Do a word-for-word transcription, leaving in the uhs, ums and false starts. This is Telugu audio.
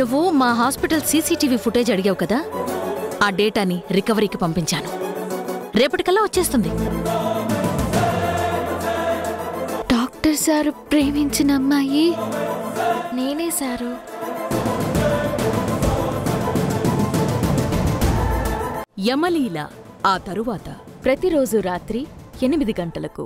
నువ్వు మా హాస్పిటల్ సీసీటీవీ ఫుటేజ్ అడిగావు కదా, ఆ డేటాని రికవరీకి పంపించాను. రేపటికల్లా వచ్చేస్తుంది. డాక్టర్ సార్ ప్రేమించిన అమ్మాయి నేనే సారు. యమలీల. ఆ తరువాత ప్రతిరోజు రాత్రి ఎనిమిది గంటలకు